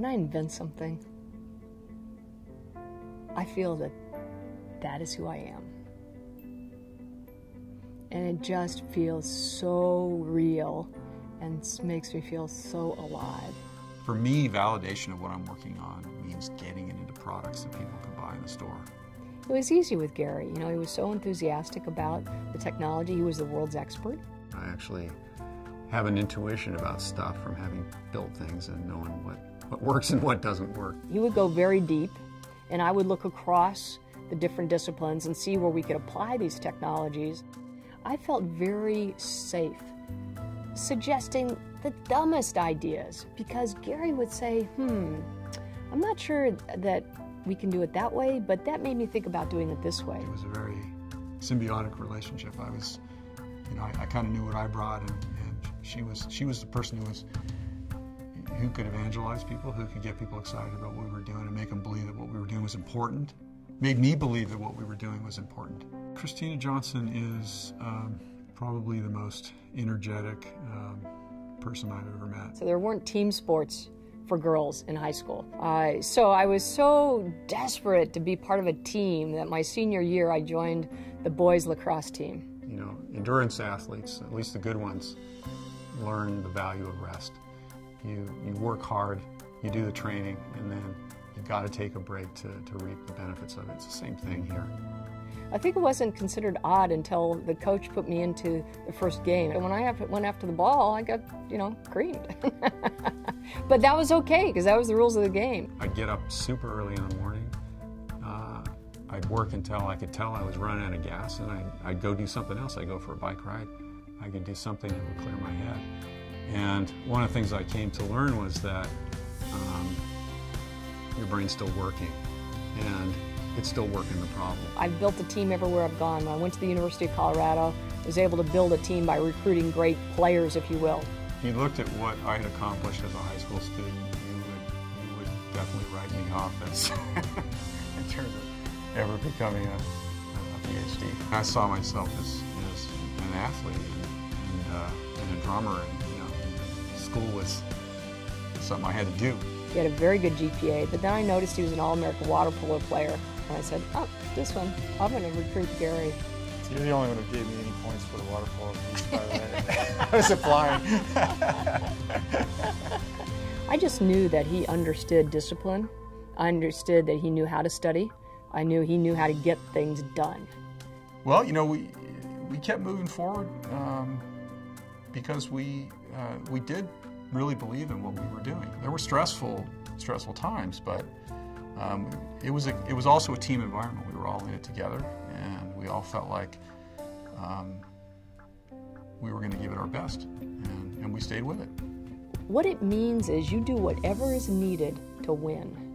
when I invent something, I feel that that is who I am. And it just feels so real and makes me feel so alive. For me, validation of what I'm working on means getting it into products that people can buy in the store. It was easy with Gary. You know, he was so enthusiastic about the technology. He was the world's expert. I actually have an intuition about stuff from having built things and knowing what works and what doesn't work. He would go very deep, and I would look across the different disciplines and see where we could apply these technologies. I felt very safe suggesting the dumbest ideas, because Gary would say, I'm not sure that we can do it that way, but that made me think about doing it this way. It was a very symbiotic relationship. I was, you know, I kind of knew what I brought, and she was the person who could evangelize people, who could get people excited about what we were doing and make them believe that what we were doing was important. Made me believe that what we were doing was important. Kristina Johnson is probably the most energetic person I've ever met. So there weren't team sports for girls in high school. So I was so desperate to be part of a team that my senior year I joined the boys lacrosse team. You know, endurance athletes, at least the good ones, learn the value of rest. You work hard, you do the training, and then you've got to take a break to reap the benefits of it. It's the same thing here. I think it wasn't considered odd until the coach put me into the first game. And when I went after the ball, I got, you know, creamed. But that was okay, because that was the rules of the game. I'd get up super early in the morning. I'd work until I could tell I was running out of gas, and I'd go do something else. I'd go for a bike ride. I could do something that would clear my head. And one of the things I came to learn was that your brain's still working, and it's still working the problem. I've built a team everywhere I've gone. When I went to the University of Colorado, I was able to build a team by recruiting great players, if you will. If you looked at what I had accomplished as a high school student, you would definitely write me off as in terms of ever becoming a PhD. I saw myself as an athlete and a drummer, and you know, school was something I had to do. He had a very good GPA, but then I noticed he was an All-American water polo player, and I said, oh, this one, I'm going to recruit Gary. So you're the only one who gave me any points for the water polo piece, by the way. I was applying. I just knew that he understood discipline. I understood that he knew how to study. I knew he knew how to get things done. Well, you know, we kept moving forward because we did really believe in what we were doing. There were stressful times, but it was also a team environment. We were all in it together, and we all felt like we were going to give it our best, and we stayed with it. What it means is you do whatever is needed to win.